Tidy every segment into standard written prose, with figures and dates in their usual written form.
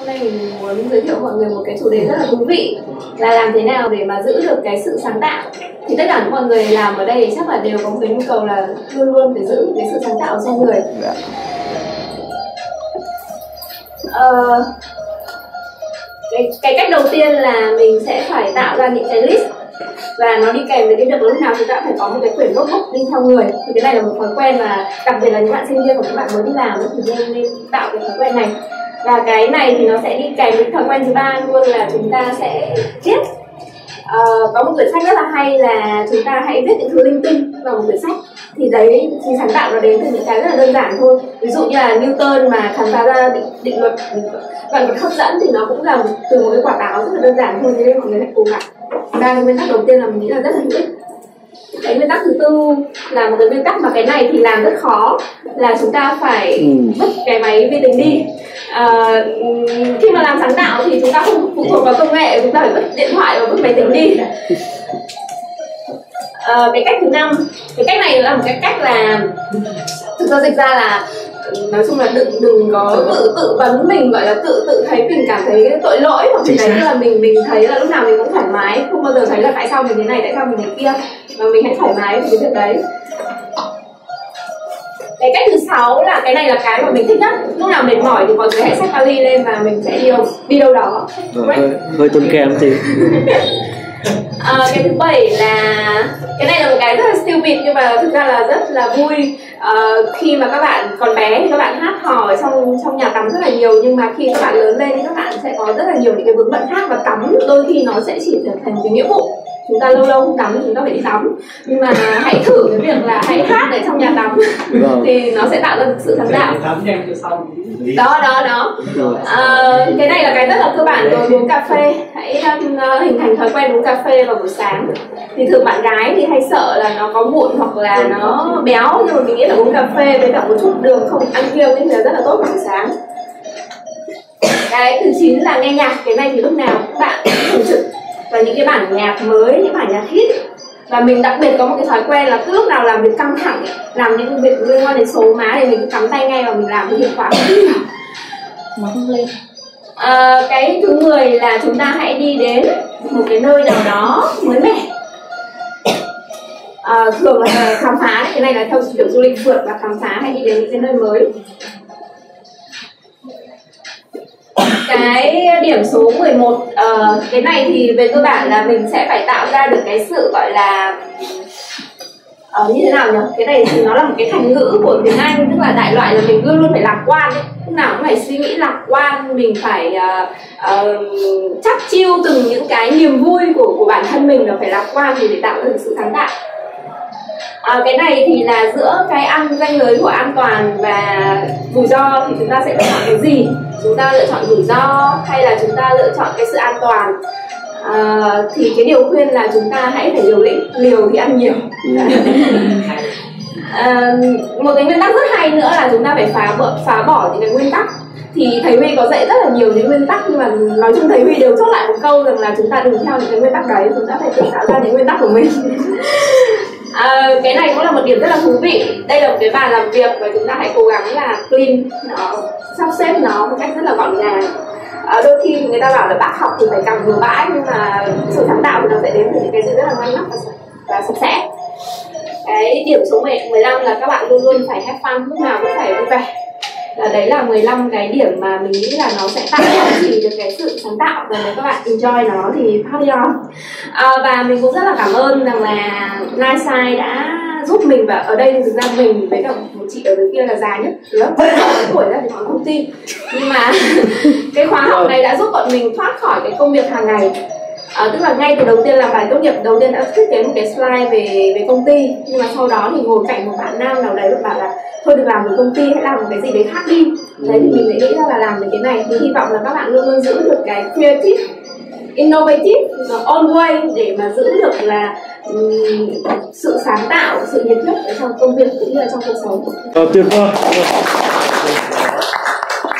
Hôm nay mình muốn giới thiệu mọi người một cái chủ đề rất là thú vị là làm thế nào để mà giữ được cái sự sáng tạo. Thì tất cả mọi người làm ở đây chắc là đều có một cái nhu cầu là luôn luôn phải giữ cái sự sáng tạo trong người. Cái cách đầu tiên là mình sẽ phải tạo ra những cái list, và nó đi kèm với cái việc lúc nào chúng ta phải có một cái quyển notebook đi theo người. Thì cái này là một thói quen mà đặc biệt là những bạn sinh viên của các bạn mới đi làm thì nên tạo cái thói quen này. Và cái này thì nó sẽ đi kèm với thói quen thứ ba luôn là chúng ta sẽ viết. Có một quyển sách rất là hay là chúng ta hãy viết những thứ linh tinh vào một quyển sách. Thì đấy, thì sáng tạo nó đến từ những cái rất là đơn giản thôi. Ví dụ như là Newton mà khám phá ra định luật và luật hấp dẫn thì nó cũng là từ một cái quả táo rất là đơn giản thôi. Thế nên mọi người hãy cố gắng. Ba cái nguyên tắc đầu tiên là mình nghĩ là rất là hữu ích. Cái nguyên tắc thứ tư là một cái nguyên tắc mà cái này thì làm rất khó, là chúng ta phải vứt cái máy vi tính đi. Khi mà làm sáng tạo thì chúng ta không phụ thuộc vào công nghệ, chúng ta phải vứt điện thoại và vứt máy tính đi. Cái cách thứ năm, cái cách này là một cái cách là thực ra dịch ra là nói chung là đừng có tự vấn mình, gọi là tự thấy mình cảm thấy tội lỗi hoặc gì đấy, là mình thấy là lúc nào mình cũng thoải mái, không bao giờ thấy là tại sao mình thế này, tại sao mình thế kia, mà mình hãy thoải mái với việc đấy. Cái cách thứ sáu là cái này là cái mà mình thích nhất, lúc nào mệt mỏi thì mọi người hãy xách vali lên và mình sẽ đi đâu đó. Hơi tốn kém thì cái thứ bảy là cái này là một cái rất là stupid nhưng mà thực ra là rất là vui. Khi mà các bạn còn bé thì các bạn hát hò ở trong nhà tắm rất là nhiều, nhưng mà khi các bạn lớn lên thì các bạn sẽ có rất là nhiều những cái vướng bận khác, và tắm đôi khi nó sẽ chỉ trở thành cái nghĩa vụ. Chúng ta lâu lâu không tắm thì chúng ta phải đi tắm, nhưng mà hãy thử cái việc là hãy hát ở trong nhà tắm thì nó sẽ tạo ra sự sáng tạo. Đó. Cái này là cái rất là cơ bản rồi, uống cà phê. Hãy hình thành thói quen uống cà phê vào buổi sáng. Thì thường bạn gái thì hay sợ là nó có mụn hoặc là nó béo, nhưng mà mình nghĩ là uống cà phê với cả một chút đường không ăn kiêng thì là rất là tốt vào buổi sáng. Cái thứ 9 là nghe nhạc. Cái này thì lúc nào các bạn cũng trực và những cái bản nhạc mới, những bản nhạc hit. Và mình đặc biệt có một cái thói quen là cứ lúc nào làm việc căng thẳng, làm những việc liên quan đến số má thì mình cắm tay ngay và mình làm cái hiệu quả nó không lên. Cái thứ 10 là chúng ta hãy đi đến một cái nơi nào đó mới mẻ. Thường là khám phá, cái này là theo kiểu du lịch phượt và khám phá, hay đi đến những cái nơi mới. Cái điểm số 11, cái này thì về cơ bản là mình sẽ phải tạo ra được cái sự gọi là như thế nào nhỉ? Cái này thì nó là một cái thành ngữ của tiếng Anh, tức là đại loại là mình luôn luôn phải lạc quan ấy. Lúc nào cũng phải suy nghĩ lạc quan, mình phải chắc chiêu từng những cái niềm vui của bản thân mình, là phải lạc quan thì để tạo ra được sự sáng tạo. Cái này thì là giữa cái ranh giới của an toàn và rủi ro thì chúng ta sẽ lựa chọn cái gì? Chúng ta lựa chọn rủi ro hay là chúng ta lựa chọn cái sự an toàn? Thì cái điều khuyên là chúng ta hãy phải liều thì ăn nhiều. Một cái nguyên tắc rất hay nữa là chúng ta phải phá bỏ những cái nguyên tắc. Thì thầy Huy có dạy rất là nhiều những nguyên tắc, nhưng mà nói chung thầy Huy đều chốt lại một câu rằng là chúng ta đừng theo những cái nguyên tắc đấy, chúng ta phải tự tạo ra những nguyên tắc của mình. Cái này cũng là một điểm rất là thú vị. Đây là một cái bàn làm việc và chúng ta hãy cố gắng là clean nó, sắp xếp nó một cách rất là gọn gàng. Đôi khi người ta bảo là bác học thì phải cầm bừa bãi, nhưng mà sự sáng tạo thì nó sẽ đến từ những cái gì rất là ngăn nắp và sạch sẽ. Cái điểm số 15 là các bạn luôn luôn phải have fun, lúc nào cũng phải vui vẻ. Đấy là 15 cái điểm mà mình nghĩ là nó sẽ tạo ra được cái sự sáng tạo, và nếu các bạn enjoy nó thì party on. Và mình cũng rất là cảm ơn rằng là 9Slide đã giúp mình, và ở đây thực ra mình với cả một chị ở bên kia là già nhất lớp, tuổi ra thì họ không tin, nhưng mà cái khóa học này đã giúp bọn mình thoát khỏi cái công việc hàng ngày. Tức là ngay từ đầu tiên làm bài tốt nghiệp, đầu tiên đã thiết kế một cái slide về công ty, nhưng mà sau đó thì ngồi cạnh một bạn nam nào đấy bảo là thôi đừng làm về công ty, hãy làm một cái gì đấy khác đi. Đấy thì mình lại nghĩ ra là làm về cái này. Thì hy vọng là các bạn luôn luôn giữ được cái creative, innovative, on way để mà giữ được là sự sáng tạo, sự nhiệt huyết ở trong công việc cũng như là trong cuộc sống. Tuyệt vời.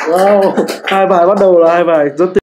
Wow, hai bài bắt đầu là hai bài rất tuyệt.